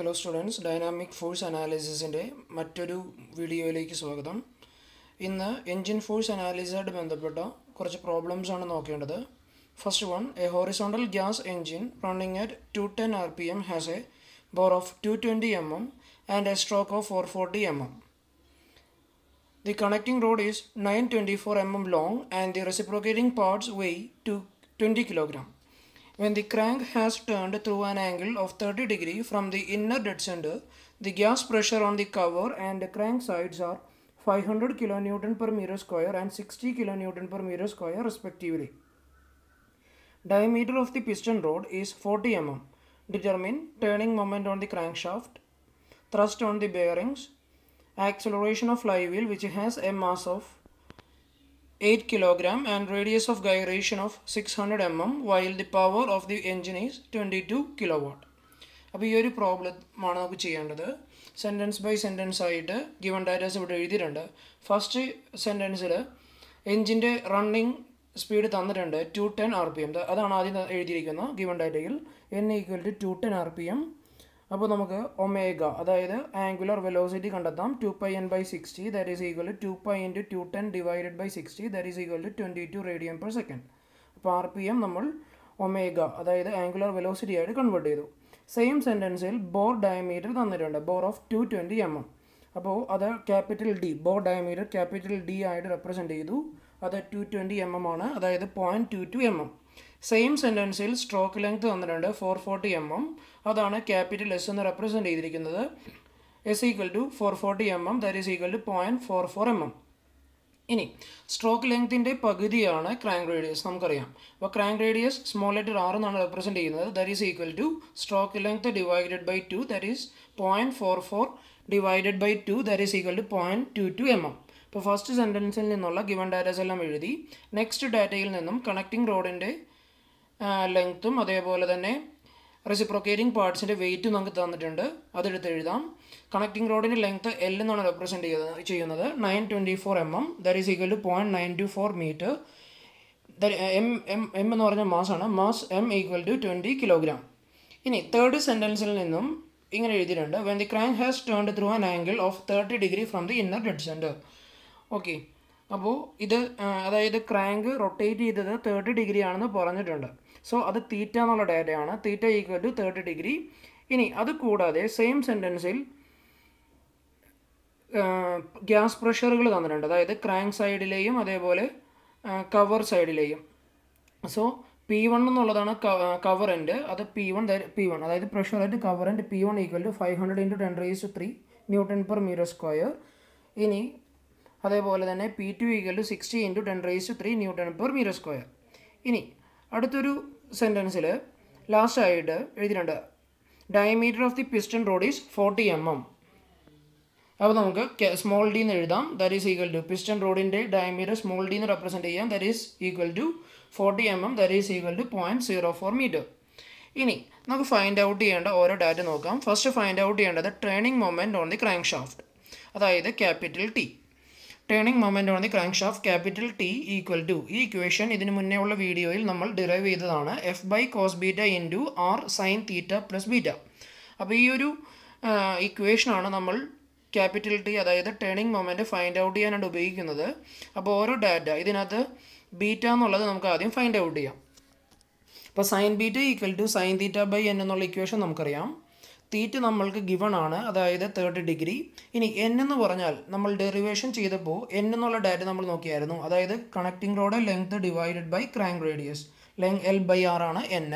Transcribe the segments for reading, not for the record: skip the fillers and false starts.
Hello students, Dynamic Force Analysis in the video. In the engine force analysis, problems are first one, a horizontal gas engine running at 210 rpm has a bore of 220 mm and a stroke of 440 mm. The connecting rod is 924 mm long and the reciprocating parts weigh 20 kg. When the crank has turned through an angle of 30 degree from the inner dead center, the gas pressure on the cover and the crank sides are 500 kN per meter square and 60 kN per meter square respectively. Diameter of the piston rod is 40 mm. Determine turning moment on the crankshaft, thrust on the bearings, acceleration of flywheel which has a mass of 8 kg and radius of gyration of 600 mm while the power of the engine is 22 kW. Now, this is problem. Sentence by sentence, given data. First sentence, engine running speed is 210 rpm. That is given data. N equal to 210 rpm. Now, omega, that is angular velocity, 2πn/60, that is equal to 2π × 210 / 60, that is equal to 22 radian per second. RPM namal omega, that is angular velocity convert. Same sentence, bore diameter bore of 220 mm. That capital D, bore diameter capital D represent edu, that 220 mm, that is 0.22 mm. Same sentence stroke length 440 mm. That is capital S represent S equal to 440 mm. That is equal to 0.44 mm. Ini stroke length in the pagudi crank radius. But crank radius small letter r represent that is equal to stroke length divided by 2. That is 0.44 divided by 2. That is equal to 0.22 mm. So first sentence given data. Next data connecting rod in length, reciprocating parts in weight connecting rod in length L represent 924 mm, that is equal to 0.924 meter. That m mass m equal to 20 kg. In third sentence, when the crank has turned through an angle of 30 degree from the inner dead center. Okay. Now, the crank rotates 30 degree. So, that is theta. Theta equal to 30 degree. That is the same sentence. Gas pressure is the crank side and cover side. So, P1 is cover and P1. That is pressure and cover and P1 equal to 500 × 10 raised to 3 Newton per meter square. That is P2 equal to 60 × 10 raised to 3 Newton per meter square. Ini aduthoru sentence last side diameter of the piston rod is 40 mm. Small d that is equal to piston rod in diameter small d represent that is equal to 40 mm that is equal to 0.04 meter. Ini naku find out data first find out the turning moment on the crankshaft. That is capital T. Turning moment on the crankshaft capital T equal to equation idinu munne ulla video il nammal derive cheyidana f/cos β into r sin theta plus beta. Appo ee oru equation aanu nammal capital T adayithu turning moment find out cheyananu ubhayikkunnathu. Appo oru data idinathu beta ennallathu namukku adyam find out cheyam. Appo sin beta equal to sin theta by n ennulla equation namukariyam. Theta nammalku given aanu adayithu 30 degree. Ini n ennu paranjal nammal derivation cheyidapo n ennulla data nammal nokkiyarunnu adayithu connecting rod length divided by crank radius length L/R aanu n.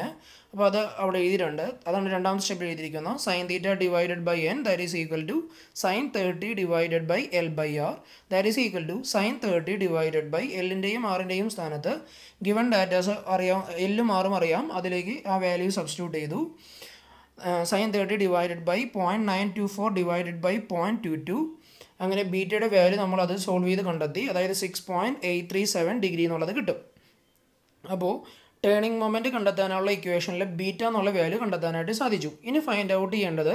Appo adu avade ezhudirundu adana rendam step ezhudirikkunna sin theta divided by n that is equal to sin 30 divided by L/R that is equal to sin 30 divided by L indeyum R indeyum sthanathu given data ariyam L um R um ariyam adilekku aa value substitute cheyidu. Sin 30 divided by 0.924 divided by 0.22 angane beta യുടെ value നമ്മൾ അത് solve ചെയ്തു കണ്ടെത്തി അതായത് 6.837 degree എന്നുള്ളത് കിട്ടും. അപ്പോൾ turning moment കണ്ടെത്താനുള്ള equationലെ beta എന്നുള്ള value കണ്ടെത്താനായിട്ട് സാധിച്ചു. ഇനി find out ചെയ്യേണ്ടത്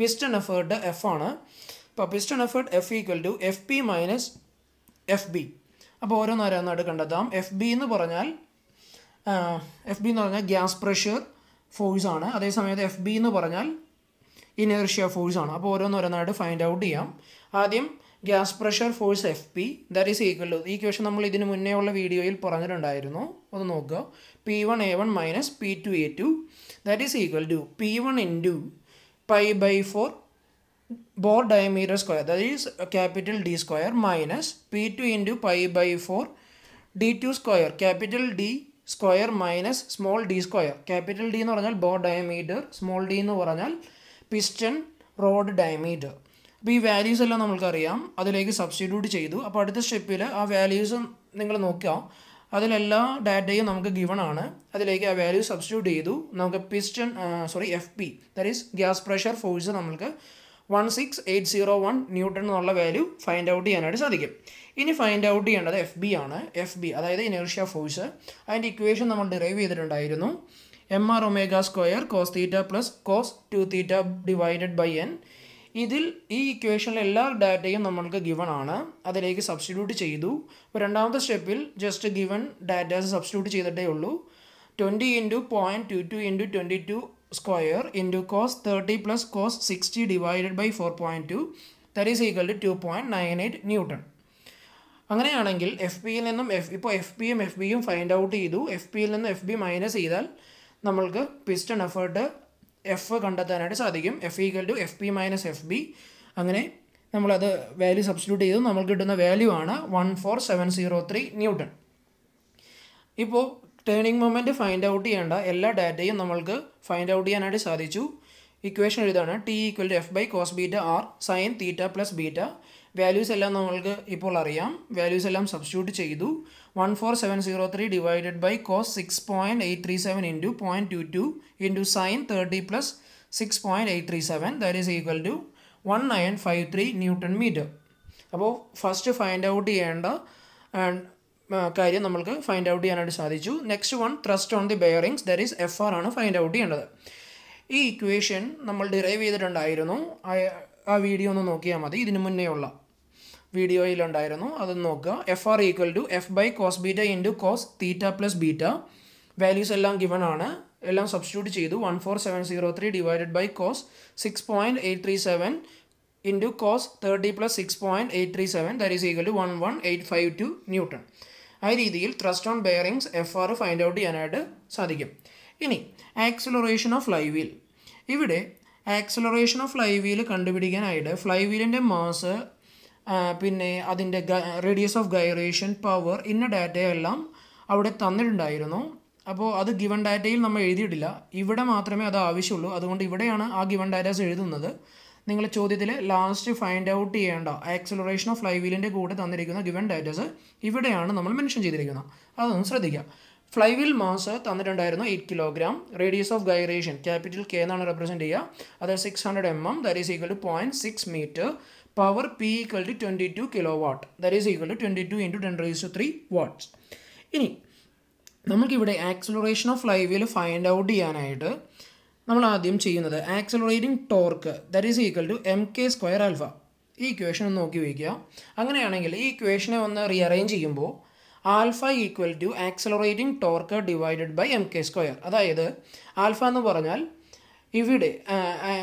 piston effort F ആണ്. അപ്പോൾ piston effort F equal to FP minus FB. അപ്പോൾ ഓരോന്നായിട്ട് കണ്ടെത്താം. FB എന്ന് പറഞ്ഞാൽ gas pressure force. That is FB inertia force ആണ്. അപ്പോൾ ഓരോന്നോരോന്നായിട്ട് ഫൈൻഡ് ഔട്ട് ചെയ്യാം. ആദ്യം gas pressure force F P that is equal to ഈ ക്വസ്റ്റൻ നമ്മൾ ഇതിന് മുന്നേ ഉള്ള വീഡിയോയിൽ പറഞ്ഞിട്ടുണ്ടായിരുന്നു, ഒന്ന് നോക്കുക. P one A one minus P two A two that is equal to P one into pi by four bore diameter square, that is capital D square, minus P2 into pi by 4 D2 square, capital D square minus small d square. Capital D is bore diameter, small d is piston rod diameter. These values are substituted. Now, at this step, the values are given. The values substitute. Piston, FP, that is gas pressure force. 16801 Newton എന്നുള്ള value find out ചെയ്യാനായിട്ട് സാധിക്കും. ഇനി find out ചെയ്യേണ്ടത് F B ആണ്. F B അതായത് inertia force. അതിൻ്റെ equation നമ്മൾ derive ചെയ്തിട്ടുണ്ടായിരുന്നു. M R omega square cos theta plus cos two theta divided by N. ഇതിൽ ഈ ഇക്വേഷനിലെ എല്ലാ ഡാറ്റയും നമ്മൾക്ക് ഗിവൺ ആണ്, അതിലേക്ക് സബ്സ്റ്റിറ്റ്യൂട്ട് ചെയ്തു. അപ്പോൾ രണ്ടാമത്തെ സ്റ്റെപ്പിൽ ജസ്റ്റ് ഗിവൺ ഡാറ്റാസ് സബ്സ്റ്റിറ്റ്യൂട്ട് ചെയ്തിട്ടേ ഉള്ളൂ. 20 × 0.22 × 22 square into cos 30 plus cos 60 divided by 4.2, that is equal to 2.98 Newton. അങ്ങനെയാണെങ്കിൽ എഫ് പിയിൽ നിന്നും ഇപ്പോൾ എഫ് ബിയും ഫൈൻഡ് ഔട്ട് ചെയ്തു. എഫ് പിയിൽ നിന്നും എഫ് ബി മൈനസ് ചെയ്താൽ നമ്മൾക്ക് പിസ്റ്റൺ എഫേർട്ട് എഫ് കണ്ടെത്താനായിട്ട് സാധിക്കും. F equal to F P minus F B. അങ്ങനെ നമ്മളത് വാല്യൂ സബ്സ്റ്റിറ്റ്യൂട്ട് ചെയ്തു. നമുക്ക് കിട്ടുന്ന വാല്യൂ ആണ് 14703 ന്യൂട്ടൺ. ഇപ്പോൾ ടേണിംഗ് മൊമെൻറ്റ് ഫൈൻഡ് ഔട്ട് ചെയ്യേണ്ട എല്ലാ ഡാറ്റയും നമ്മൾക്ക് ഫൈൻഡ് ഔട്ട് ചെയ്യാനായിട്ട് സാധിച്ചു. ഇക്വേഷൻ എഴുതാണ് T equal to F by cos beta R sign theta plus beta. Values എല്ലാം നമ്മൾക്ക് ഇപ്പോൾ അറിയാം. വാല്യൂസ് എല്ലാം സബ്സ്റ്റിറ്റ്യൂട്ട് ചെയ്തു. 14703 divided by cos 6.837 into 0.22 into sine 30 plus 6.837 that is equal to 1953 newton metre. അപ്പോൾ ഫസ്റ്റ് ഫൈൻഡ് ഔട്ട് ചെയ്യേണ്ട കാര്യം നമ്മൾക്ക് ഫൈൻഡ് ഔട്ട് ചെയ്യാനായിട്ട് സാധിച്ചു. Next one thrust on the bearings that is F R ആണ് ഫൈൻഡ് ഔട്ട് ചെയ്യേണ്ടത്. ഈ ഇക്വേഷൻ നമ്മൾ ഡിറൈവ് ചെയ്തിട്ടുണ്ടായിരുന്നു. ആ വീഡിയോ ഒന്ന് നോക്കിയാൽ മതി, ഇതിന് മുന്നേ ഉള്ള വീഡിയോയിലുണ്ടായിരുന്നു, അതൊന്ന് നോക്കുക. F R equal to F by cos beta into cos theta plus beta. Values എല്ലാം ഗിവൺ ആണ്, എല്ലാം സബ്സ്റ്റിറ്റ്യൂട്ട് ചെയ്തു. 14703 divided by cos 6.837 into cos 30 plus 6.837 that is equal to 11852 newton. ആ രീതിയിൽ thrust on bearings F R find out ചെയ്യാനായിട്ട് സാധിക്കും. ഇനി acceleration of fly wheel. ഇവിടെ ആക്സിലറേഷൻ ഓഫ് ഫ്ലൈ വീൽ കണ്ടുപിടിക്കാനായിട്ട് ഫ്ലൈ വീലിൻ്റെ മാസ്, പിന്നെ അതിൻ്റെ റേഡിയസ് ഓഫ് ഗൈറേഷൻ, പവർ, ഇന്ന ഡാറ്റയെല്ലാം അവിടെ തന്നിട്ടുണ്ടായിരുന്നു. അപ്പോൾ അത് ഗിവൺ ഡാറ്റയിൽ നമ്മൾ എഴുതിയിട്ടില്ല, ഇവിടെ മാത്രമേ അത് ആവശ്യമുള്ളൂ. അതുകൊണ്ട് ഇവിടെയാണ് ആ ഗിവൺ ഡാറ്റാസ് എഴുതുന്നത്. നിങ്ങൾ ചോദ്യത്തിൽ ലാസ്റ്റ് ഫൈൻഡ് ഔട്ട് ചെയ്യേണ്ട ആക്സിലറേഷൻ ഓഫ് ഫ്ലൈ വീലിൻ്റെ കൂടെ തന്നിരിക്കുന്ന ഗിവൺ ഡാറ്റാസ് ഇവിടെയാണ് നമ്മൾ മെൻഷൻ ചെയ്തിരിക്കുന്നത്, അതൊന്നും ശ്രദ്ധിക്കുക. ഫ്ലൈ വീൽ മാസ് തന്നിട്ടുണ്ടായിരുന്നു 8 kilogram. Radius of gyration capital K എന്നാണ് റെപ്രസെൻറ്റ് ചെയ്യുക. അത് 600 mm that is equal to 0.6 metre. Power P equal to 22 kilo watt that is equal to 22 × 10³ watts. ഇനി നമുക്കിവിടെ acceleration of fly wheel find out ചെയ്യാനായിട്ട് നമ്മൾ ആദ്യം ചെയ്യുന്നത് accelerating torque that is equal to M K square alpha. ഈ equation ഒന്ന് നോക്കി വയ്ക്കുക. അങ്ങനെയാണെങ്കിൽ ഈ ഇക്വേഷനെ ഒന്ന് റീഅറേഞ്ച് ചെയ്യുമ്പോൾ alpha equal to accelerating torque divided by M K square. അതായത് ആൽഫ എന്ന് പറഞ്ഞാൽ ഇവിടെ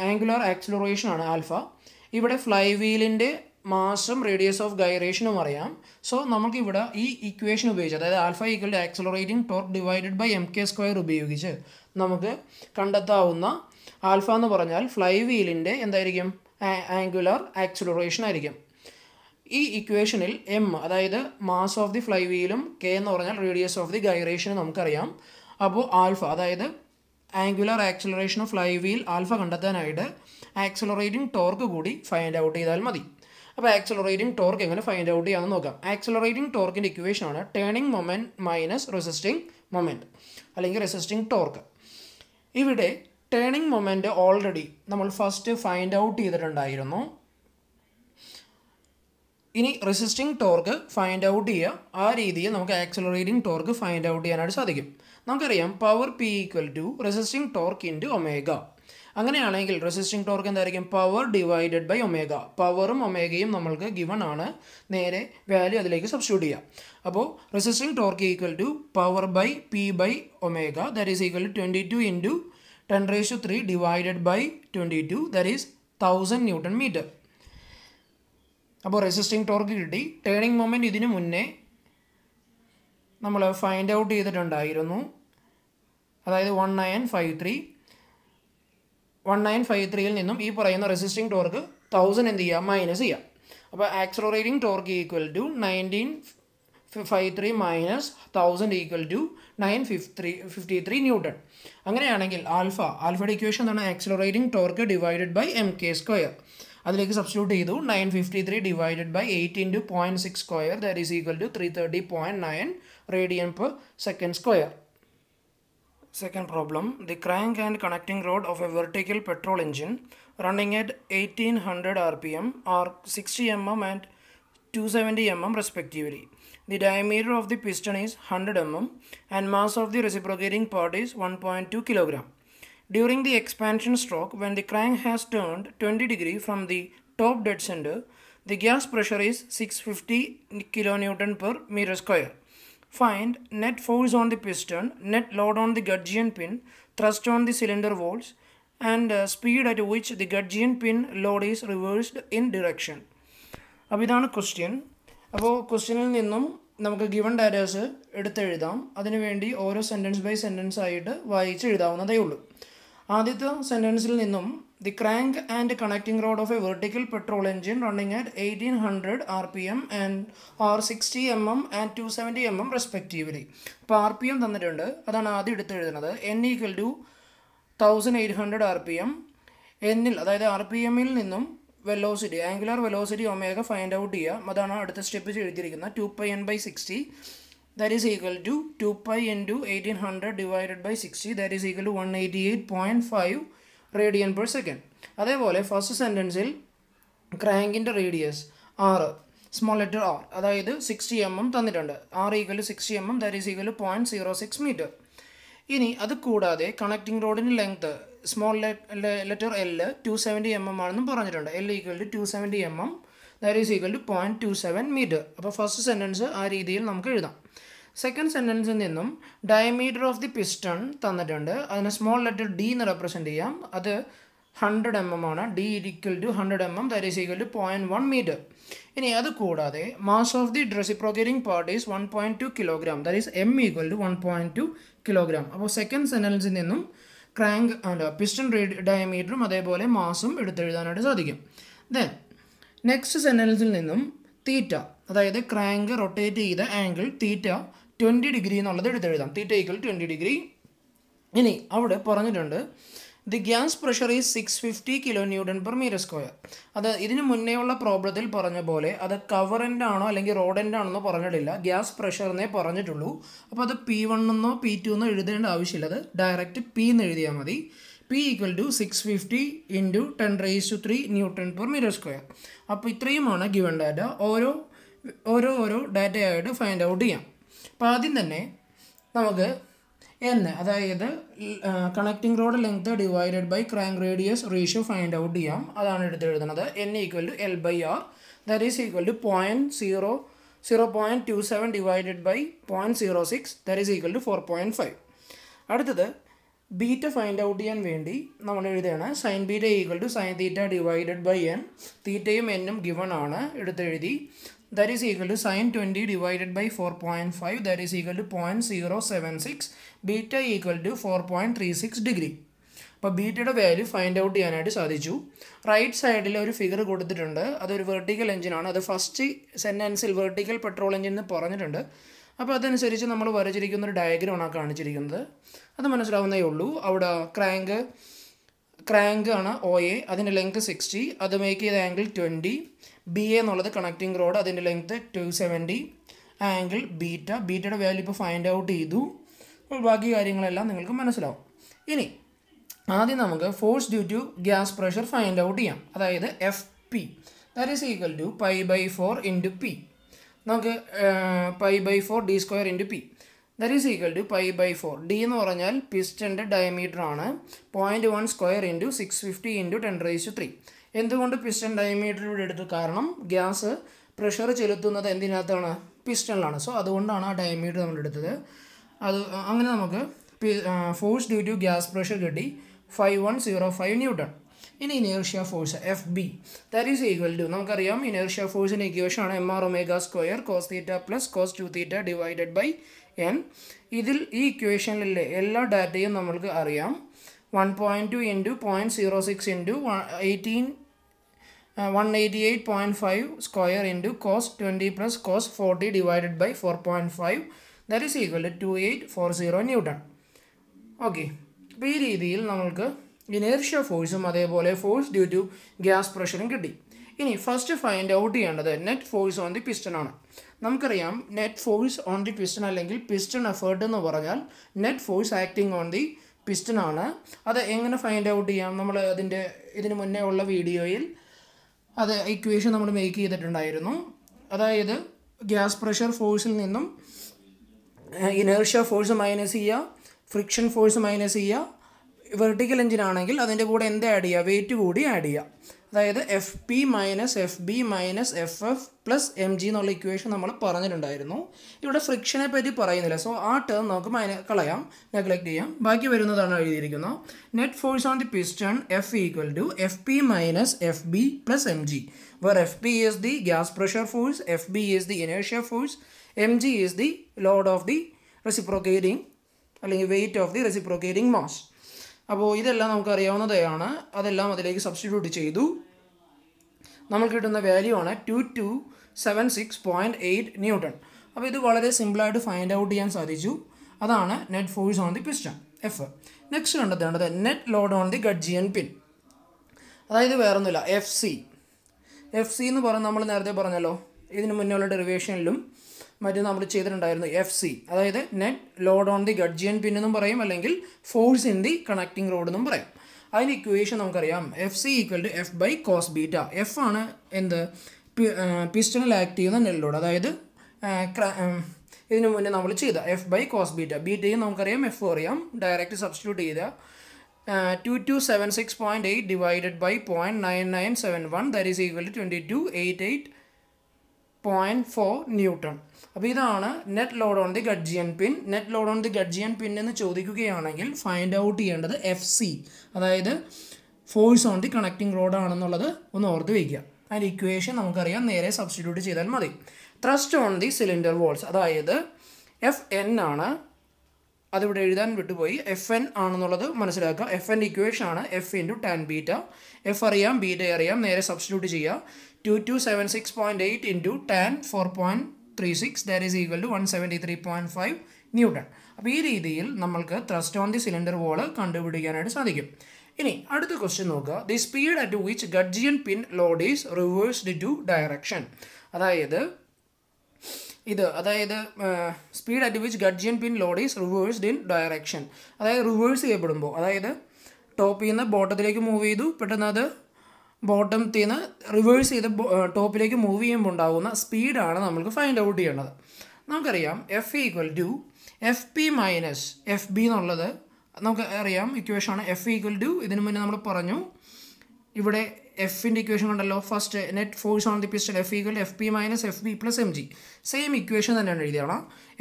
ആംഗുലാർ ആക്സിലറേഷൻ ആണ് ആൽഫ. ഇവിടെ ഫ്ലൈ വീലിൻ്റെ മാസും റേഡിയസ് ഓഫ് ഗൈറേഷനും അറിയാം. സോ നമുക്കിവിടെ ഈ ഇക്വേഷൻ ഉപയോഗിച്ച്, അതായത് alpha equal to accelerating torque divided by M K square ഉപയോഗിച്ച് നമുക്ക് കണ്ടെത്താവുന്ന ആൽഫ എന്ന് പറഞ്ഞാൽ ഫ്ലൈ വീലിൻ്റെ എന്തായിരിക്കും, ആംഗുലാർ ആക്സിലറേഷൻ ആയിരിക്കും. ഈ ഇക്വേഷനിൽ എം അതായത് മാസ് ഓഫ് ദി ഫ്ലൈ വീലും കെ എന്ന് പറഞ്ഞാൽ റേഡിയസ് ഓഫ് ദി ഗൈറേഷനും നമുക്കറിയാം. അപ്പോൾ ആൽഫ അതായത് angular acceleration of fly wheel alpha കണ്ടെത്താനായിട്ട് ആക്സിലറേറ്റിംഗ് ടോർക്ക് കൂടി ഫൈൻഡ് ഔട്ട് ചെയ്താൽ മതി. അപ്പോൾ ആക്സിലറേറ്റിംഗ് ടോർക്ക് എങ്ങനെ ഫൈൻഡ് ഔട്ട് ചെയ്യാമെന്ന് നോക്കാം. ആക്സിലറേറ്റിംഗ് ടോർക്കിൻ്റെ ഇക്വേഷനാണ് turning moment minus resisting moment അല്ലെങ്കിൽ റെസിസ്റ്റിംഗ് ടോർക്ക്. ഇവിടെ ടേണിംഗ് മൊമെൻറ്റ് ഓൾറെഡി നമ്മൾ ഫസ്റ്റ് ഫൈൻഡ് ഔട്ട് ചെയ്തിട്ടുണ്ടായിരുന്നു. ഇനി റെസിസ്റ്റിംഗ് ടോർക്ക് ഫൈൻഡ് ഔട്ട് ചെയ്യുക. ആ രീതിയിൽ നമുക്ക് ആക്സിലറേറ്റിംഗ് ടോർക്ക് ഫൈൻഡ് ഔട്ട് ചെയ്യാനായിട്ട് സാധിക്കും. നമുക്കറിയാം power P equal to resisting torque into omega. അങ്ങനെയാണെങ്കിൽ റെസിസ്റ്റിംഗ് ടോർക്ക് എന്തായിരിക്കും, പവർ ഡിവൈഡഡ് ബൈ ഒമേഗ. പവറും ഒമേഗയും നമ്മൾക്ക് ഗിവൺ ആണ്, നേരെ വാല്യൂ അതിലേക്ക് സബ്സ്റ്റിറ്റ്യൂട്ട് ചെയ്യുക. അപ്പോൾ resisting torque equal to power by P by omega that is equal to 22 × 10⁵ divided by 22, that is 1000 Nm. അപ്പോൾ റെസിസ്റ്റിംഗ് ടോർക്ക് കിട്ടി. ടേണിംഗ് മൊമെൻറ്റ് ഇതിനു മുന്നേ നമ്മൾ ഫൈൻഡ് ഔട്ട് ചെയ്തിട്ടുണ്ടായിരുന്നു. അതായത് 1953 നിന്നും ഈ പറയുന്ന റെസിസ്റ്റിംഗ് ടോർക്ക് 1000 എന്ത് ചെയ്യുക, മൈനസ് ചെയ്യുക. അപ്പോൾ accelerating torque equal to 1953 minus 1000 equal to 953 N. അങ്ങനെയാണെങ്കിൽ ആൽഫയുടെ ഇക്വേഷൻ എന്താണ്? Accelerating torque divided by mk². അതിലേക്ക് സബ്സ്റ്റിറ്റ്യൂട്ട് ചെയ്തു. 953 divided by 8 × 0.6², that is equal to 330.9 rad/s². Second problem, the crank and connecting rod of a vertical petrol engine running at 1800 rpm are 60 mm and 270 mm respectively. The diameter of the piston is 100 mm and mass of the reciprocating part is 1.2 kg. During the expansion stroke, when the crank has turned 20 degrees from the top dead center, the gas pressure is 650 kN/m². Find net force on the piston, net load on the gudgeon pin, thrust on the cylinder walls, and speed at which the gudgeon pin load is reversed in direction. अब इधान question. अब questionൽ നിന്നും നമുക്ക് given data से എടുത്ത് എഴുതാം. അതിനു വേണ്ടി ഓരോ sentence by sentence ആയിട്ട് വായിച്ച് എഴുതാവുന്നതേ ഉള്ളൂ. ആദ്യത്തെ സെൻറ്റൻസിൽ നിന്നും the crank and connecting rod of a vertical petrol engine running at 1800 rpm and or 60 mm and 270 mm respectively. അപ്പോൾ rpm തന്നിട്ടുണ്ട്, അതാണ് ആദ്യം എടുത്ത് എഴുതുന്നത്. n = 1800 rpm. എന്നിൽ, അതായത് rpmൽ നിന്നും velocity, angular velocity omega find out ചെയ്യുക. അതാണ് അടുത്ത സ്റ്റെപ്പ് ചെയ്തിരിക്കുന്നത്. 2πn/60, that is equal to 2π × 1800 divided by 60, that is equal to 188.5 rad/s. അതേപോലെ ഫസ്റ്റ് സെൻറ്റൻസിൽ ക്രാങ്കിൻ്റെ റേഡിയസ് r, അതായത് 60 mm തന്നിട്ടുണ്ട്. r = 60 mm, that is equal to 0.06 m. ഇനി അത് കൂടാതെ കണക്റ്റിംഗ് റോഡിൻ്റെ ലെങ്ത്ത് ലെറ്റർ L 270 mm ആണെന്നും പറഞ്ഞിട്ടുണ്ട്. L = 270 mm, that is equal to 0.27 m. അപ്പോൾ ഫസ്റ്റ് സെൻറ്റൻസ് ആ രീതിയിൽ നമുക്ക് എഴുതാം. സെക്കൻഡ് സെൻറ്റൻസിൽ നിന്നും ഡയമീറ്റർ ഓഫ് ദി പിസ്റ്റൺ തന്നിട്ടുണ്ട്. അതിനെ d എന്ന് റെപ്രസെൻറ്റ് ചെയ്യാം. അത് 100 mm ആണ്. d = 100 mm, that is equal to 0.1 m. ഇനി അത് കൂടാതെ mass of the reciprocating part ഈസ് 1.2 kg, that is m = 1.2 kg. അപ്പോൾ സെക്കൻഡ് സെൻറ്റൻസിൽ നിന്നും ക്രാങ്ക് പിസ്റ്റൺ ഡയമീറ്ററും അതേപോലെ മാസും എടുത്തെഴുതാനായിട്ട് സാധിക്കും. ദെൻ നെക്സ്റ്റ് സെൻറ്റൻസിൽ നിന്നും തീറ്റ, അതായത് ക്രാങ്ക് റൊട്ടേറ്റ് ചെയ്ത ആംഗിൾ തീറ്റ 20 ഡിഗ്രി എന്നുള്ളത് എടുത്തെഴുതാം. θ = 20 ഡിഗ്രി. ഇനി അവിടെ പറഞ്ഞിട്ടുണ്ട് the gas pressure is 650 kN/m². അത് ഇതിന് മുന്നേയുള്ള പ്രോബ്ലത്തിൽ പറഞ്ഞ പോലെ അത് കവറൻ്റാണോ അല്ലെങ്കിൽ റോഡൻ്റാണെന്നോ പറഞ്ഞിട്ടില്ല, ഗ്യാസ് പ്രഷറിനെ പറഞ്ഞിട്ടുള്ളൂ. അപ്പോൾ അത് P1 എന്നോ P2 എന്നോ എഴുതേണ്ട ആവശ്യമില്ല. അത് ഡയറക്റ്റ് P എന്ന് എഴുതിയാൽ മതി. P = 650 × 10⁵ N/m². അപ്പോൾ ഇത്രയുമാണ് ഗിവൺ ഡാറ്റ. ഓരോ ഡാറ്റയായിട്ട് ഫൈൻഡ് ഔട്ട് ചെയ്യാം. അപ്പോൾ ആദ്യം തന്നെ നമുക്ക് അതായത് connecting rod length divided by crank radius ratio find out ചെയ്യാം. അതാണ് എടുത്തെഴുതുന്നത്. n = L/r, that is equal to 0.27 divided by 0.06, that is equal to 4.5. അടുത്തത് ബീറ്റ ഫൈൻഡ് ഔട്ട് ചെയ്യാൻ വേണ്ടി നമ്മൾ എഴുതുകയാണ് sin β = sin θ / n. തീറ്റയും എന്നും ഗിവൺ ആണ്, എടുത്തെഴുതി. that is equal to sin 20 / 4.5, that is equal to 0.076, β = 4.36 degree. അപ്പോൾ ബീറ്റയുടെ വാല്യൂ ഫൈൻഡ് ഔട്ട് ചെയ്യാനായിട്ട് സാധിച്ചു. റൈറ്റ് സൈഡിൽ ഒരു ഫിഗർ കൊടുത്തിട്ടുണ്ട്, അതൊരു വെർട്ടിക്കൽ എഞ്ചിനാണ്. അത് ഫസ്റ്റ് സെൻറ്റൻസിൽ വെർട്ടിക്കൽ പെട്രോൾ എഞ്ചിൻ എന്ന് പറഞ്ഞിട്ടുണ്ട്. അപ്പോൾ അതനുസരിച്ച് നമ്മൾ വരച്ചിരിക്കുന്നൊരു ഡയഗ്രമാണ് കാണിച്ചിരിക്കുന്നത്. അത് മനസ്സിലാവുന്നേ ഉള്ളൂ. അവിടെ ക്രാങ്ക് ആണ് OA, അതിൻ്റെ ലെങ്ത് 60, അത് മേക്ക് ചെയ്ത ആംഗിൾ 20. BA എന്നുള്ളത് കണക്റ്റിംഗ് റോഡ്, അതിൻ്റെ ലെങ്ത് 270, ആംഗിൾ ബീറ്റയുടെ വാല്യൂ ഇപ്പോൾ ഫൈൻഡ് ഔട്ട് ചെയ്തു. ബാക്കി കാര്യങ്ങളെല്ലാം നിങ്ങൾക്ക് മനസ്സിലാവും. ഇനി ആദ്യം നമുക്ക് force due to gas pressure find out ചെയ്യാം. അതായത് FP, that is equal to π/4 × P. നമുക്ക് π/4 d² × P, that is equal to π/4. d എന്ന് പറഞ്ഞാൽ പിസ്റ്റൻ്റെ ഡയമീറ്റർ ആണ്. 0.1² × 650 × 10⁵. എന്തുകൊണ്ട് പിസ്റ്റൺ ഡയമീറ്റർ ഇവിടെ എടുത്തു? കാരണം ഗ്യാസ് പ്രഷർ ചെലുത്തുന്നത് എന്തിനകത്താണ്? പിസ്റ്റണിലാണ്. സോ അതുകൊണ്ടാണ് ആ ഡയമീറ്റർ നമ്മൾ എടുത്തത്. അങ്ങനെ നമുക്ക് force due to gas pressure കിട്ടി. 5105 Newton. In inertia force FB, that is equal to, namakkariyam inertia force in equation aanu MR omega square cos theta plus cos 2 theta divided by N. Idil ee equation il ella data yum namakku ariyam. 1.2 into 0.06 into 188.5 square into cos 20 plus cos 40 divided by 4.5, that is equal to 2840 Newton. Okay, ee reethiyil namakku inertia force force due to gas pressure in first find out the net force on the piston. Net force on the piston piston effort net force acting on the piston. That's find out the video that equation we make that gas pressure force inertia force minus friction force minus vertical engine anengil adinte kude endu add cheya weight kodi add cheya adayithu fp minus ff plus mg ennulla equation nammal paranjirundayirunnu ivide friction e patti parayunnilla so aa term nokku minus kalayam neglect cheyam baaki varunnadana ezhudiyirikkunnu net force on the piston f equal to fp minus fb plus mg where fp is the gas pressure force, fb is the inertia force, mg is the load of the reciprocating allengi weight of the reciprocating mass. Now, we will substitute the value on 2276.8 Newton. Now, this is very simple to find out. That is net force on the piston. F. Next, net load on the gudgeon pin. That is FC. FC FC, that is net load on the gudgeon pin, force in the connecting rod. That is equation FC equal to F by cos beta. F is the piston active net load. That is F by cos beta. Beta is F, direct substitute 2276.8 divided by 0.9971, that is equal to 2288.4 Newton. Now, this is net load on the gudgeon pin. Net load on the gudgeon pin is find out the FC. That is the force on the connecting rod. And equation we substitute. Thrust on the cylinder walls. That is the Fn. That is Fn. Fn equation is F into tan beta. F ariyam, beta ariyam, substitute 2276.8 into tan 4.36, that is equal to 173.5 Newton. This is the thrust on the cylinder wall. Now, the question is, the speed at which gudgeon pin load is reversed to direction. That is the speed at which gudgeon pin load is reversed in direction. That is reverse. That is top in the bottom move, but another bottom thina reverse top move cheyumbundaguna speed aanu namukku find out cheyanadu. Namukariyam F equal to fp minus fb ennulladu namukariyam equation aanu F equal to idinu munne nammal paranju ivide F in equation undallo first net force on the piston F equal to fp minus fb plus mg, same equation thanne ezhudiyana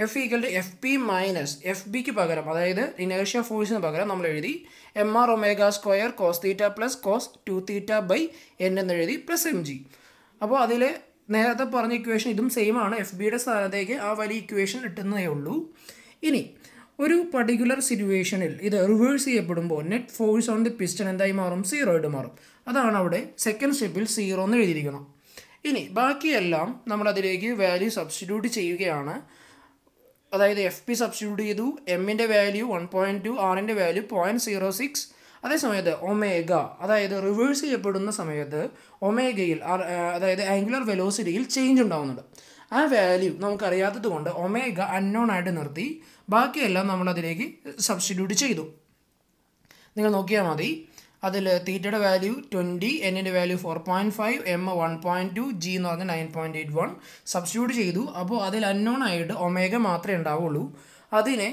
F equal to fp minus fb ku pagaram adayithu inertia force nu pagaram nammal ezhudi mr omega square cos theta plus cos 2 theta by n ennu ezhudi plus mg. appo adile nerathe parana equation idum same aanu fb de sthanatheke aa vali equation ittunnae ullu. Ini oru particular situation il idu reverse cheyapadumbo net force on the piston endayi maarum 0 ayi maarum. അതാണ് അവിടെ second സ്റ്റെപ്പിൽ 0 എന്ന് എഴുതിയിരിക്കണം. ഇനി ബാക്കിയെല്ലാം നമ്മൾ അതിലേക്ക് value substitute ചെയ്യുകയാണ്. അതായത് എഫ് പി സബ്സ്റ്റിറ്റ്യൂട്ട് ചെയ്തു, എമ്മിൻ്റെ വാല്യൂ 1.2, ആറിൻ്റെ വാല്യൂ 0.06. അതേസമയത്ത് ഒമേഗ, അതായത് റിവേഴ്സ് ചെയ്യപ്പെടുന്ന സമയത്ത് ഒമേഗയിൽ അതായത് ആംഗുലർ വെലോസിറ്റിയിൽ ചേഞ്ച് ഉണ്ടാവുന്നുണ്ട്. ആ വാല്യൂ നമുക്കറിയാത്തത് കൊണ്ട് ഒമേഗ അൺനോൺ ആയിട്ട് നിർത്തി, ബാക്കിയെല്ലാം നമ്മൾ അതിലേക്ക് സബ്സ്റ്റിറ്റ്യൂട്ട് ചെയ്തു. നിങ്ങൾ നോക്കിയാൽ മതി. Theta value 20, N value 4.5, M 1.2, G 9.81. Substitute cheyidu. Appo adil unknown aayittu omega maathre undavullu. Adine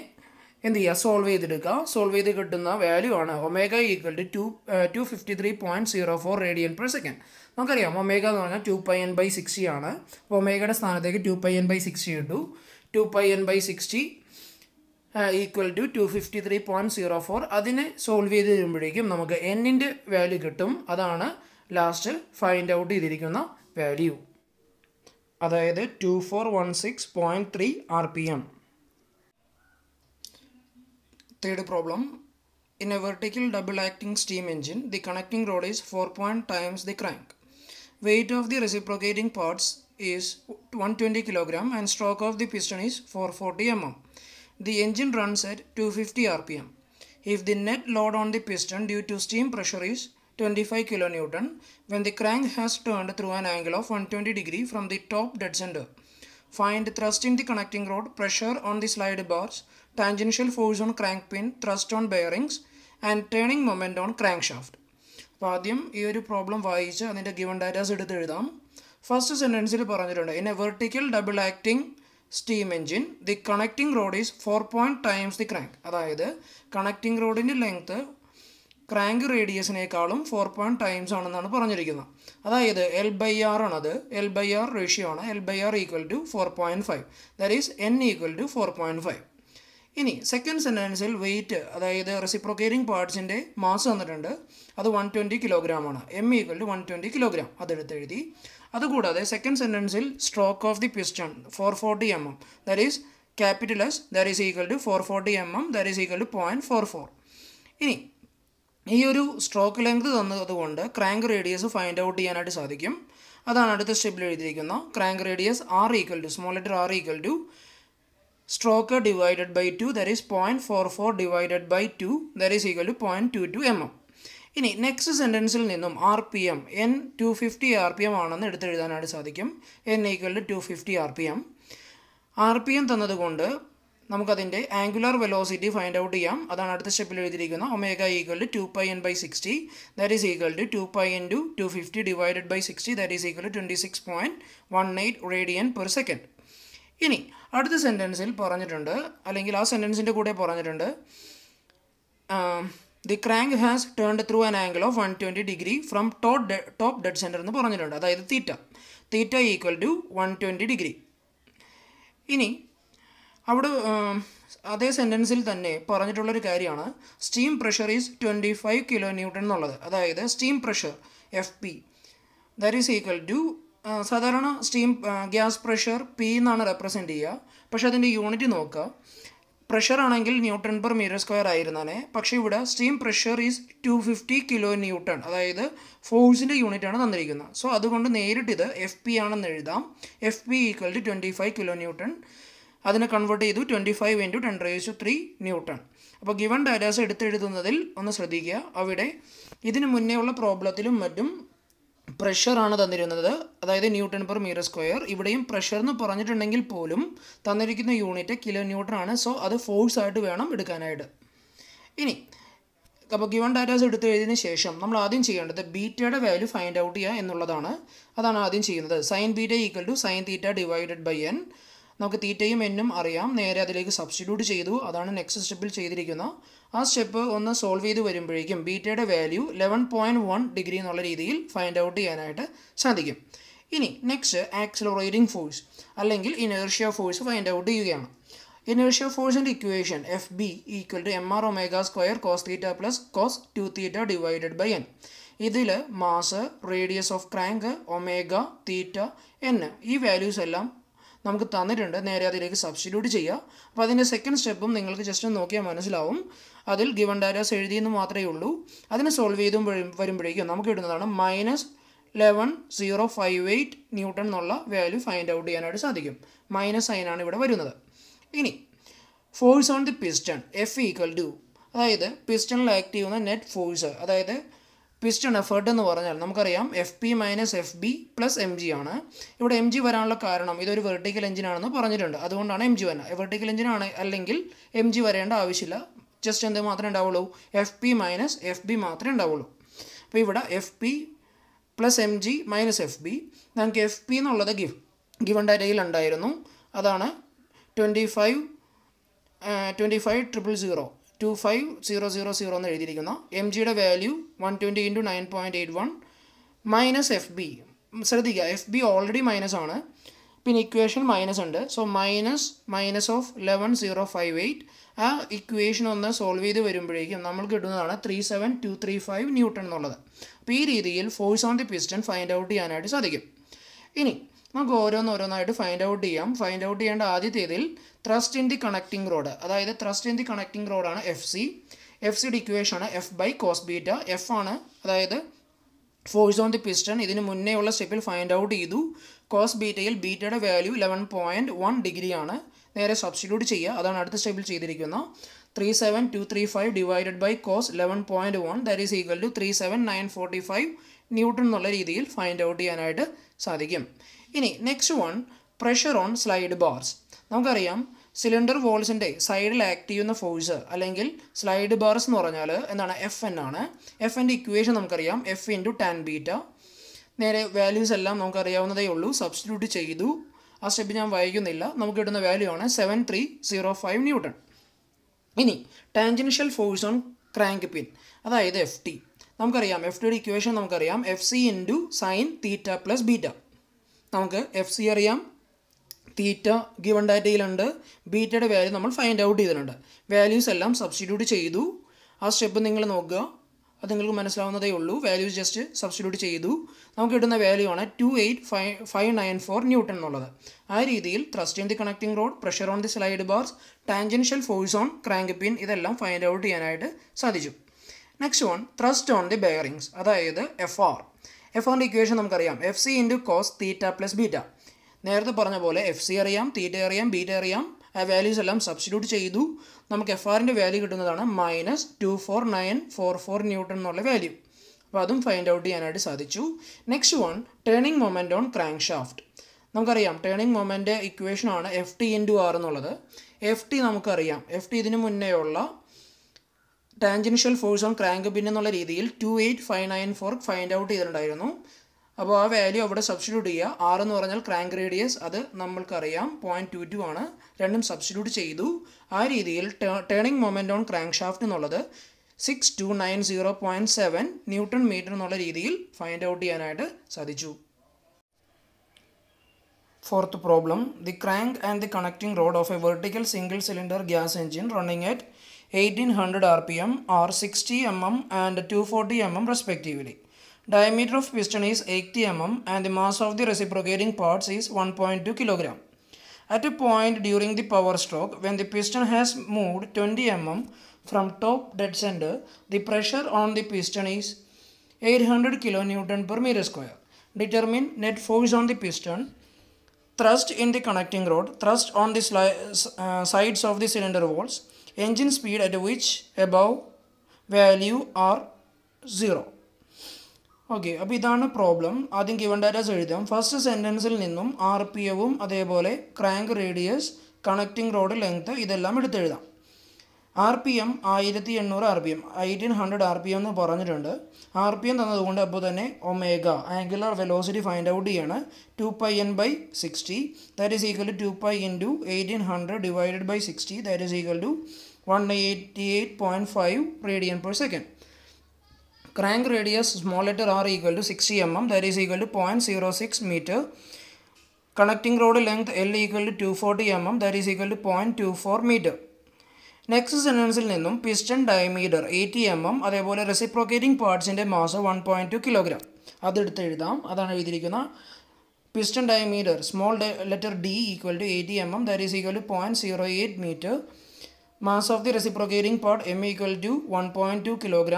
endiya solve edukka. Solve edu kittuna value aanu omega equal to 253.04 radian per second. നമുക്കറിയാം omega എന്ന് പറഞ്ഞാൽ 2πn/60 ആണ്. അപ്പോൾ omega യുടെ സ്ഥാനത്തേക്ക് 2πn/60 ഇട്ടു. 2πn/60 equal to 253.04. അതിനെ solve ചെയ്ത് കഴിയുമ്പോഴേക്കും നമുക്ക് എന്നിൻ്റെ വാല്യൂ കിട്ടും. അതാണ് ലാസ്റ്റ് ഫൈൻഡ് ഔട്ട് ചെയ്തിരിക്കുന്ന വാല്യൂ, അതായത് 2416.3 RPM. Third problem. In a vertical double acting steam engine, the connecting rod is 4 times the crank. Weight of the reciprocating parts is 120 kg and stroke of the piston is 440 mm. The engine runs at 250 RPM. If the net load on the piston due to steam pressure is 25 kN, when the crank has turned through an angle of 120 degree from the top dead center, find thrust in the connecting rod, pressure on the slide bars, tangential force on crank pin, thrust on bearings, and turning moment on crankshaft. Padyam, this problem is the given data. First sentence, in a vertical double acting steam engine, the connecting rod is 4 times the crank. അതായത് connecting റോഡിൻ്റെ length crank റേഡിയസിനേക്കാളും 4 times ആണെന്നാണ് പറഞ്ഞിരിക്കുന്നത്. അതായത് L/R ആണത്, L/R ratio ആണ്. L/R equal to 4.5, that is N equal to 4.5. ഇനി second സെൻറ്റൻസിൽ വെയിറ്റ്, അതായത് റെസിപ്രോക്കേറ്റിംഗ് പാർട്സിൻ്റെ മാസ് തന്നിട്ടുണ്ട്. അത് 120 kg ആണ്. M ഈക്വൽ ടു 120 kg, അതെടുത്ത് എഴുതി. അതുകൂടാതെ സെക്കൻഡ് സെൻറ്റൻസിൽ stroke of the piston 440 mm, that is capital S, that is equal to 440 mm, that is equal to 0.44. ഇനി ഈ ഒരു സ്ട്രോക്ക് ലെങ്ത് തന്നതുകൊണ്ട് ക്രാങ്ക് റേഡിയസ് ഫൈൻഡ് ഔട്ട് ചെയ്യാനായിട്ട് സാധിക്കും. അതാണ് അടുത്ത സ്റ്റെപ്പിൽ എഴുതിയിരിക്കുന്ന crank radius R equal to small letter R equal to stroke divided by 2, that is 0.44 divided by 2, that is equal to 0.22 mm. ഇനി നെക്സ്റ്റ് സെൻറ്റൻസിൽ നിന്നും R P M N 250 RPM ആണെന്ന് എടുത്തെഴുതാനായിട്ട് സാധിക്കും. N equal to 250 RPM. RPM തന്നതുകൊണ്ട് നമുക്കതിൻ്റെ angular velocity find out ചെയ്യാം. അതാണ് അടുത്ത സ്റ്റെപ്പിൽ എഴുതിയിരിക്കുന്ന omega equal to 2πn/60, that is equal to 2π × 250 divided by 60, that is equal to 26.18 radian per second. ഇനി അടുത്ത സെൻറ്റൻസിൽ പറഞ്ഞിട്ടുണ്ട്, അല്ലെങ്കിൽ ആ സെൻറ്റൻസിൻ്റെ കൂടെ പറഞ്ഞിട്ടുണ്ട്, the crank has turned through an angle of 120 degree from top dead centre എന്ന് പറഞ്ഞിട്ടുണ്ട്. അതായത് തീറ്റ ഈക്വൽ ടു 120 degree. ഇനി അവിടെ അതേ സെൻറ്റൻസിൽ തന്നെ പറഞ്ഞിട്ടുള്ളൊരു കാര്യമാണ് സ്റ്റീം പ്രഷർ ഈസ് 25 kN എന്നുള്ളത്. അതായത് steam pressure FP, that is equal to, സാധാരണ സ്റ്റീം ഗ്യാസ് പ്രഷർ പി എന്നാണ് റെപ്രസെൻ്റ് ചെയ്യുക. പക്ഷേ അതിൻ്റെ യൂണിറ്റ് നോക്കുക, പ്രഷർ ആണെങ്കിൽ N/m² ആയിരുന്നാണ്. പക്ഷേ ഇവിടെ സ്റ്റീം പ്രഷർ ഈസ് 250 kN, അതായത് ഫോഴ്സിൻ്റെ യൂണിറ്റാണ് തന്നിരിക്കുന്നത്. സോ അതുകൊണ്ട് നേരിട്ട് ഇത് FP ആണെന്ന് എഴുതാം. FP equal to 25 kN. അതിനെ കൺവേർട്ട് ചെയ്തു 25 × 10⁻³ N. അപ്പോൾ ഗിവൺ ഡാറ്റാസ് എടുത്തെഴുതുന്നതിൽ ഒന്ന് ശ്രദ്ധിക്കുക. അവിടെ ഇതിന് മുന്നേ ഉള്ള പ്രോബ്ലത്തിലും മറ്റും പ്രഷറാണ് തന്നിരുന്നത്, അതായത് N/m². ഇവിടെയും പ്രഷർ എന്ന് പറഞ്ഞിട്ടുണ്ടെങ്കിൽ പോലും തന്നിരിക്കുന്ന യൂണിറ്റ് kN ആണ്. സോ അത് ഫോഴ്സായിട്ട് വേണം എടുക്കാനായിട്ട്. ഇനി അപ്പോൾ ഗിവൺ ഡാറ്റാസ് എടുത്ത് എഴുതിയതിന് ശേഷം നമ്മൾ ആദ്യം ചെയ്യേണ്ടത് ബീറ്റയുടെ വാല്യൂ ഫൈൻഡ് ഔട്ട് ചെയ്യുക എന്നുള്ളതാണ്. അതാണ് ആദ്യം ചെയ്യുന്നത്. Sine beta equal to sine theta divided by N. നമുക്ക് തീറ്റയും എന്നും അറിയാം, നേരെ അതിലേക്ക് സബ്സ്റ്റിറ്റ്യൂട്ട് ചെയ്തു. അതാണ് നെക്സ്റ്റ് സ്റ്റെപ്പിൽ ചെയ്തിരിക്കുന്ന ആ സ്റ്റെപ്പ്. ഒന്ന് സോൾവ് ചെയ്ത് വരുമ്പോഴേക്കും ബീറ്റയുടെ വാല്യൂ 11.1 degree എന്നുള്ള രീതിയിൽ ഫൈൻഡ് ഔട്ട് ചെയ്യാനായിട്ട് സാധിക്കും. ഇനി നെക്സ്റ്റ് ആക്സിലറേറ്റിംഗ് ഫോഴ്സ് അല്ലെങ്കിൽ ഇനേർഷ്യ ഫോഴ്സ് ഫൈൻഡ് ഔട്ട് ചെയ്യുകയാണ്. ഇനേർഷ്യ ഫോഴ്സിൻ്റെ equation FB equal to MR⍵² cos θ plus cos 2θ divided by N. ഇതിൽ mass, radius of crank, omega, theta, N ഈ വാല്യൂസ് എല്ലാം നമുക്ക് തന്നിട്ടുണ്ട്. നേരെ അതിലേക്ക് സബ്സ്റ്റിറ്റ്യൂട്ട് ചെയ്യുക. അപ്പോൾ അതിൻ്റെ സെക്കൻഡ് സ്റ്റെപ്പും നിങ്ങൾക്ക് ജസ്റ്റ് നോക്കിയാൽ മനസ്സിലാവും. അതിൽ ഗിവൺ ഡാറ്റാസ് എഴുതിയെന്ന് മാത്രമേ ഉള്ളൂ. അതിനെ സോൾവ് ചെയ്തും വരുമ്പോഴേക്കും നമുക്ക് കിട്ടുന്നതാണ് -11,058 N എന്നുള്ള വാല്യൂ ഫൈൻഡ് ഔട്ട് ചെയ്യാനായിട്ട് സാധിക്കും. മൈനസ് സൈനാണ് ഇവിടെ വരുന്നത്. ഇനി force on the piston F equal to, അതായത് പിസ്റ്റണിൽ ആക്ട് ചെയ്യുന്ന നെറ്റ് ഫോഴ്സ്, അതായത് പിസ്റ്റൺ എഫേർട്ട് എന്ന് പറഞ്ഞാൽ നമുക്കറിയാം FP - FB പ്ലസ് mg ആണ്. ഇവിടെ mg വരാനുള്ള കാരണം ഇതൊരു വെർട്ടിക്കൽ എഞ്ചിനാണെന്ന് പറഞ്ഞിട്ടുണ്ട്. അതുകൊണ്ടാണ് mg വരുന്നത്. വെർട്ടിക്കൽ എഞ്ചിനാണ് അല്ലെങ്കിൽ mg വരേണ്ട ആവശ്യമില്ല. ജസ്റ്റ് എന്ത് മാത്രമേ ഉണ്ടാവുള്ളൂ, FP - FB മാത്രമേ ഉണ്ടാവുള്ളൂ. അപ്പോൾ ഇവിടെ FP + mg - FB. നമുക്ക് FP എന്നുള്ളത് ഗിവൺ ഡാറ്റയിൽ ഉണ്ടായിരുന്നു. അതാണ് 25,000 എന്ന് എഴുതിയിരിക്കുന്ന mgയുടെ വാല്യൂ 120 × 9.81 - FB. ശ്രദ്ധിക്കുക, FB ഓൾറെഡി മൈനസ് ആണ്. Pin equation minus under. So minus of 11058. Equation on the solve the variable. Namal kittuna 37235 Newton nolla. P force on the piston find out the anadi sadhikkum. Ini. Find out the and thrust in the connecting rod. That is thrust in the connecting rod on FC. FC equation F by cos beta. F on that force on the piston. This is the find out cos beta. Beta value 11.1 degree. There substitute cheya. That is the stable 37235 divided by cos 11.1. That is equal to 37945 Newton. Find out the anode. Next one, pressure on slide bars. Now, cylinder walls in the side active force. Slide bars Fn. Fn equation F into tan beta. Values substitute cheyidu. Value on 7305 Newton. Ini tangential force on crank pin. That is Ft. Ft equation Fc into sin theta plus beta. Fc ariyam theta given that under beta value namal find out either values ellam substitute cheyidu aa step ningal nokka adu ningalku manasilavunnathey ullu values just substitute cheyidu namukku kittuna value ana 28594 Newton nolladha aa reethiyil thrust in the connecting rod, pressure on the slide bars, tangential force on crank pin idellam find out cheyanayittu sadhichu. Next one, thrust on the bearings, adayithu FR. F on the equation Fc into cos theta plus beta. Nerthu paranja pole Fc ariyam, theta ariyam, beta ariyam. Aa values ellam substitute cheyidu. Namukku FR inde value kittunnathaana -24944 Newton ennolla value. Appo adum find out cheyanayittu sadhichu. Next one, turning moment on crankshaft. Namukariyam turning moment equation aanu Ft into R ennullathu. Ft namukariyam. Ft idinu munne ulla tangential force on crank pin ennolla reethiyil 28594 find out cheyirundayirunnu. Appo aa value avade substitute cheya r ennu paranjal crank radius adu nammalku ariyam 0.22 aanu random substitute cheyidu aa reethiyil turning moment on crankshaft ennullathu 6290.7 Newton meter ennolla reethiyil find out cheyanayittu sadhichu. Fourth problem, the crank and the connecting rod of a vertical single cylinder gas engine running at 1800 rpm are 60 mm and 240 mm respectively. Diameter of piston is 80 mm and the mass of the reciprocating parts is 1.2 kg. At a point during the power stroke, when the piston has moved 20 mm from top dead center, the pressure on the piston is 800 kN per meter square. Determine net force on the piston. Thrust in the connecting rod, thrust on the sides of the cylinder walls, engine speed at which above value are 0. Okay, now this is the problem. That is given that as a first sentence, RPM, crank radius, connecting rod length, this is the RPM, 1800 RPM, RPM omega, angular velocity find out 2 pi n by 60, that is equal to 2 pi into 1800 divided by 60, that is equal to 188.5 radian per second. Crank radius small letter r equal to 60 mm, that is equal to 0.06 meter. Connecting rod length L equal to 240 mm, that is equal to 0.24 meter. Next sentence is piston diameter 80 mm, that is reciprocating parts in the mass of 1.2 kg. That is the piston diameter small letter d equal to 80 mm, that is equal to 0.08 meter. Mass of the reciprocating part m equal to 1.2 kg.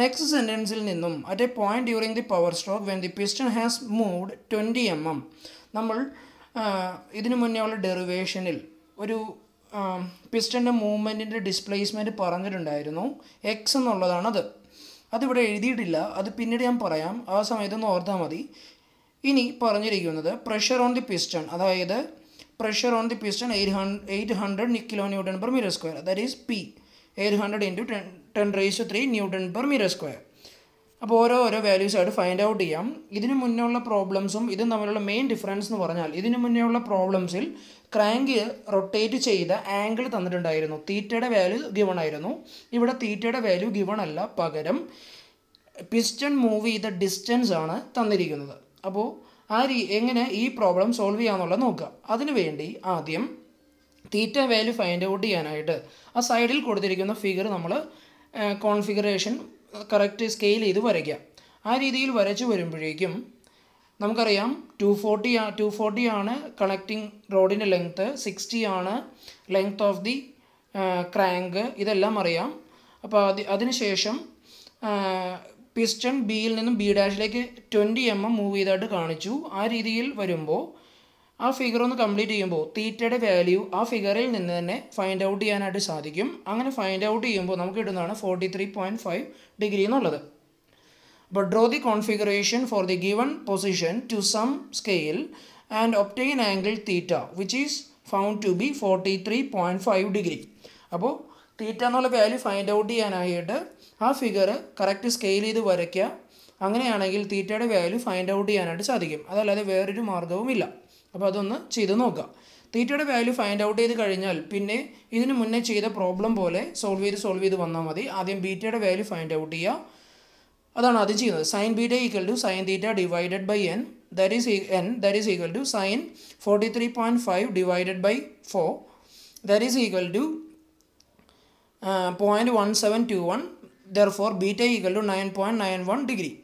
Next sentence is at a point during the power stroke when the piston has moved 20 mm. Nammal idinu munnevulla derivationil oru piston movement inde displacement paranjirundayirunnu x ennulladana adu adu ivide ezhudiyilla adu pinnide njan parayam aa samayathu ortha madi ini paranjirikkunnathu pressure on the piston adayithu pressure on the piston 800 kN per meter square, that is p 800 into 10 raised to 3 Newton per meter square. Now, we values find out. This is the problems. This is the main difference. This is the problems. Crank rotate the angle. Theta value given. Here, theta value given. Piston move the distance. Now, This problem solve the theta value find out a side figure configuration correct scale idu varikya aa reethiyil varachu varumboyekkum namukariyam 240 aanu connecting rod in length 60 aanu length of the crank idellam ariyam appo adinu shesham piston b il ninnum b dash like 20 mm move edayittu kaanichu aa reethiyil varumbo aa figure on complete cheyumbo theta de value aa figure il ninnu thanne find out cheyanayittu sadhikkum angane find out cheyumbo namukku kittana 43.5 degree ennallathu. But draw the configuration for the given position to some scale and obtain angle theta which is found to be 43.5 degree. Appo theta ennolla value find out cheyanayittu aa figure correct scale edu varakya angane anengil theta de value find out cheyanayittu sadhikkum adallade vera oru margavum illa. Theta value find out the cardinal pinne isn't munna problem bole solve with one madi adhim beta value find out here sin beta equal to sin theta divided by n that is equal to sin 43.5 divided by 4 that is equal to 0.1721, therefore beta equal to 9.91 degree.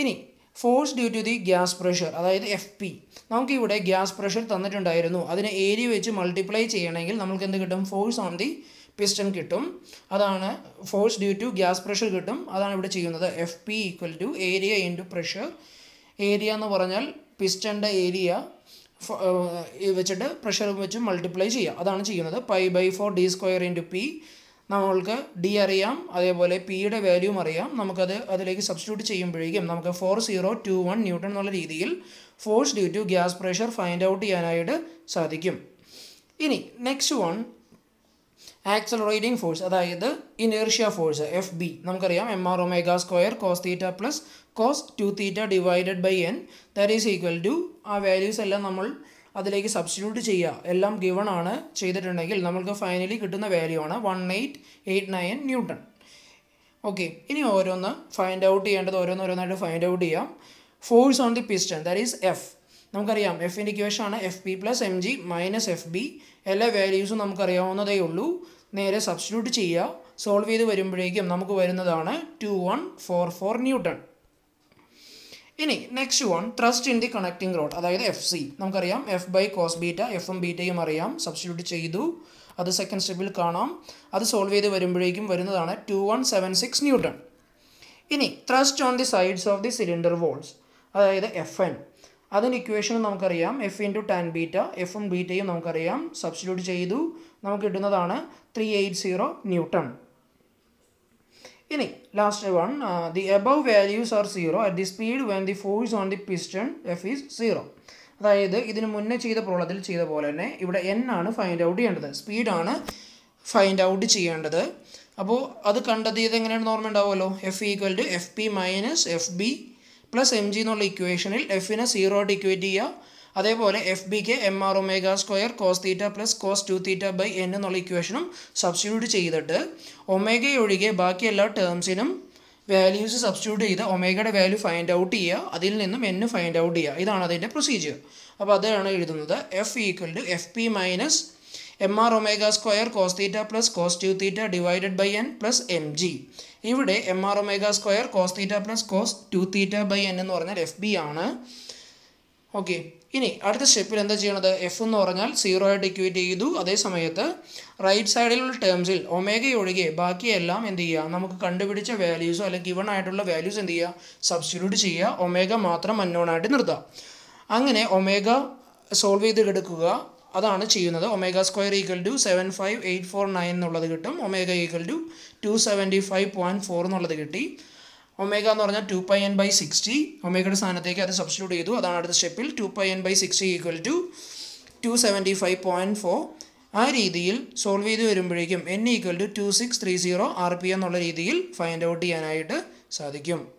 Ini force due to the gas pressure, that is FP. Now we have gas pressure, that is the area which multiply force on the piston, that is force due to gas pressure, that is FP equal to area into pressure. Area is piston area which pressure which multiply, that is pi by 4 d square into p. D ariyam, P value ariyam, namakku substitute cheyyumbozhekkum, namakku 4021 Newton ennolla reethiyil force due to gas pressure find out cheyanayittu sadhikkum. Ini next one accelerating force, adayithu inertia force FB. Namakkariyam MR omega square cos theta plus cos 2 theta divided by n that is equal to aa values ellam nammal adilekku substitute cheya ellam given aanu cheyittundengil namukku finally kittuna value aanu 1889 Newton. Okay, ini oronna find out cheyendathu oronna find out cheyam. Force on the piston that is F. namukariyam F inde equation aanu FP plus mg minus FB. Ella values namukariyavunnathey ullu, nere substitute cheya solve cheyidu varumboyekkum namukku varunnathaanu 2144 Newton. Ini next one thrust in the connecting rod, that is FC. Namukariyam F by cos beta, Fm beta yum ariyam, substitute cheyidu. That is second step il kaanam. That is solve cheyidu varumboyekkum varunnathaanu 2176 Newton. Ini thrust on the sides of the cylinder walls, that is Fn. Adin equation namukariyam F into tan beta, Fm beta yum namukariyam, substitute cheyidu. Namukku kittunnathaanu 380 Newton. Last one, the above values are 0 at the speed when the force on the piston F is 0. That is, this is the n find out speed find out the normal F equal to Fp minus Fb plus mg equation F in a 0 equate. That is Fb ke mr omega square cos theta plus cos 2 theta by n equation substitute cheyidattu omega odige baaki ella terms inum values substitute cheyida omega de value find out cheya adil ninnum n find out cheya idana adinte procedure. Appo adana ezhudunathu F equal to Fp minus mr omega square cos theta plus cos 2 theta divided by n plus mg. Ivide mr omega square cos theta plus cos 2 theta by n ennu parnal Fb aanu. Okay, ini at the step in the F normal 0 at equity do other samayata right side terms il omega odege baki ellam in the namuk contributed values or given idol values in the substitute chia omega matram unknown adinurda angane omega solve the gadakuga adana chiuna omega square equal to 75849 noladatum omega equal to 275.4 noladagati. Omega is 2 pi n by 60. Omega is substitute. That is the 2 pi n by 60 equal to 275.4. That is solve n equal to 2630 rpm. Find out the answer.